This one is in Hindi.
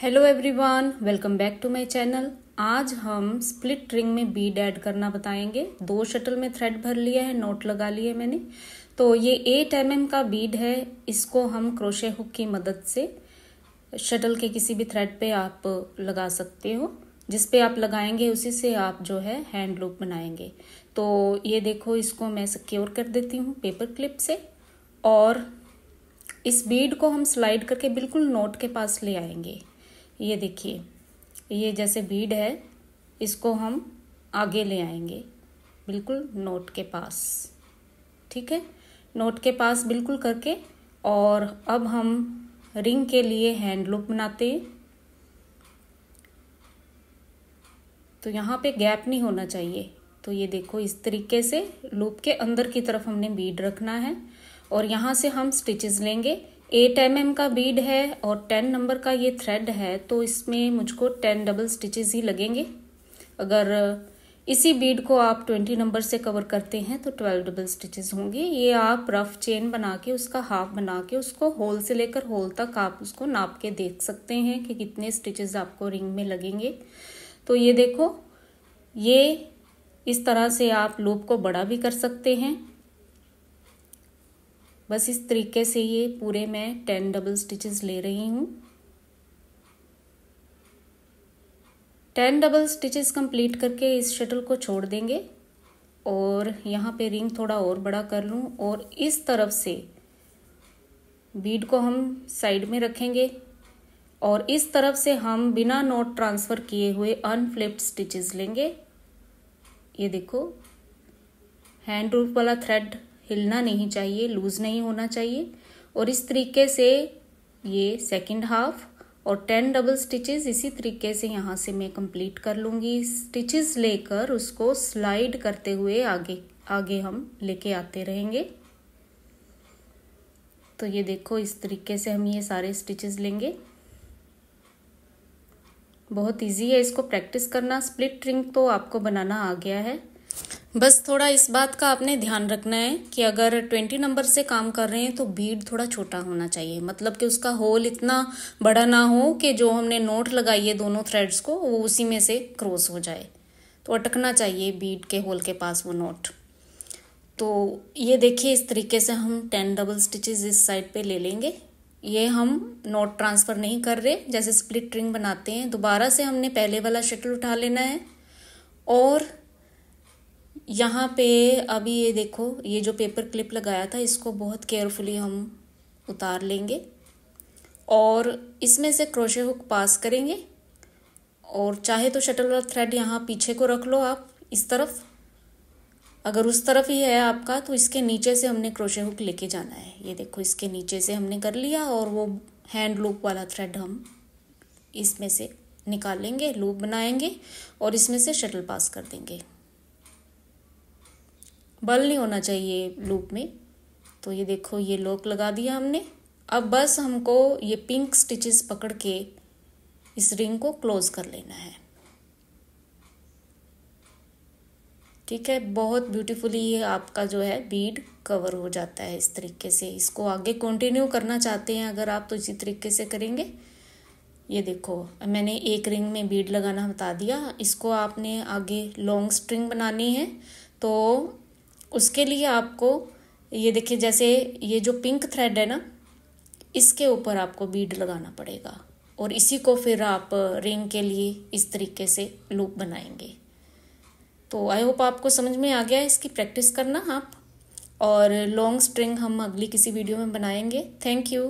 Hello everyone, welcome back to my channel. आज हम स्प्लिट रिंग में बीड ऐड करना बताएंगे। दो शटल में थ्रेड भर लिया है, नोट लगा लिए मैंने। तो ये 8 mm का बीड है, इसको हम क्रोशे हुक की मदद से शटल के किसी भी थ्रेड पे आप लगा सकते हो। जिस पे आप लगाएंगे उसी से आप जो है हैंड लूप बनाएंगे। तो ये देखो, इसको मैं सिक्योर कर देती हूँ पेपर क्लिप से और इस बीड को हम स्लाइड करके बिल्कुल नोट के पास ले आएंगे। ये देखिए, ये जैसे बीड है, इसको हम आगे ले आएंगे बिल्कुल नोट के पास। ठीक है, नोट के पास बिल्कुल करके। और अब हम रिंग के लिए हैंड लूप बनाते हैं। तो यहाँ पे गैप नहीं होना चाहिए। तो ये देखो, इस तरीके से लूप के अंदर की तरफ हमने बीड रखना है और यहाँ से हम स्टिचेस लेंगे। 8 mm का बीड है और 10 नंबर का ये थ्रेड है, तो इसमें मुझको 10 डबल स्टिचेस ही लगेंगे। अगर इसी बीड को आप 20 नंबर से कवर करते हैं तो 12 डबल स्टिचेस होंगे। ये आप रफ चेन बना के, उसका हाफ बना के, उसको होल से लेकर होल तक आप उसको नाप के देख सकते हैं कि कितने स्टिचेस आपको रिंग में लगेंगे। तो ये देखो, ये इस तरह से आप लूप को बड़ा भी कर सकते हैं। बस इस तरीके से ये पूरे मैं 10 डबल स्टिचेस ले रही हूँ। 10 डबल स्टिचेस कंप्लीट करके इस शटल को छोड़ देंगे और यहाँ पे रिंग थोड़ा और बड़ा कर लूँ। और इस तरफ से बीड को हम साइड में रखेंगे और इस तरफ से हम बिना नोट ट्रांसफ़र किए हुए अनफ्लिप्ड स्टिचेस लेंगे। ये देखो, हैंड लूप वाला थ्रेड हिलना नहीं चाहिए, लूज़ नहीं होना चाहिए। और इस तरीके से ये सेकंड हाफ और 10 डबल स्टिचेस इसी तरीके से यहाँ से मैं कंप्लीट कर लूँगी। स्टिचेस लेकर उसको स्लाइड करते हुए आगे आगे हम लेके आते रहेंगे। तो ये देखो, इस तरीके से हम ये सारे स्टिचेस लेंगे। बहुत इजी है इसको प्रैक्टिस करना। स्प्लिट रिंग तो आपको बनाना आ गया है, बस थोड़ा इस बात का आपने ध्यान रखना है कि अगर 20 नंबर से काम कर रहे हैं तो बीड थोड़ा छोटा होना चाहिए। मतलब कि उसका होल इतना बड़ा ना हो कि जो हमने नोट लगाई है दोनों थ्रेड्स को, वो उसी में से क्रॉस हो जाए। तो अटकना चाहिए बीड के होल के पास वो नोट। तो ये देखिए, इस तरीके से हम 10 डबल स्टिचेस इस साइड पर ले लेंगे। ये हम नोट ट्रांसफ़र नहीं कर रहे, जैसे स्प्लिट रिंग बनाते हैं। दोबारा से हमने पहले वाला शटल उठा लेना है और यहाँ पे अभी ये देखो, ये जो पेपर क्लिप लगाया था इसको बहुत केयरफुली हम उतार लेंगे और इसमें से क्रोशे हुक पास करेंगे। और चाहे तो शटल और थ्रेड यहाँ पीछे को रख लो आप, इस तरफ। अगर उस तरफ ही है आपका तो इसके नीचे से हमने क्रोशे हुक लेके जाना है। ये देखो, इसके नीचे से हमने कर लिया और वो हैंड लूप वाला थ्रेड हम इसमें से निकालेंगे, लूप बनाएंगे और इसमें से शटल पास कर देंगे। बल नहीं होना चाहिए लूप में। तो ये देखो, ये लॉक लगा दिया हमने। अब बस हमको ये पिंक स्टिचेस पकड़ के इस रिंग को क्लोज कर लेना है। ठीक है, बहुत ब्यूटीफुली ये आपका जो है बीड कवर हो जाता है इस तरीके से। इसको आगे कंटिन्यू करना चाहते हैं अगर आप तो इसी तरीके से करेंगे। ये देखो, मैंने एक रिंग में बीड लगाना बता दिया। इसको आपने आगे लॉन्ग स्ट्रिंग बनानी है, तो उसके लिए आपको ये देखिए, जैसे ये जो पिंक थ्रेड है ना, इसके ऊपर आपको बीड लगाना पड़ेगा और इसी को फिर आप रिंग के लिए इस तरीके से लूप बनाएंगे। तो आई होप आपको समझ में आ गया है। इसकी प्रैक्टिस करना आप। और लॉन्ग स्ट्रिंग हम अगली किसी वीडियो में बनाएंगे। Thank you.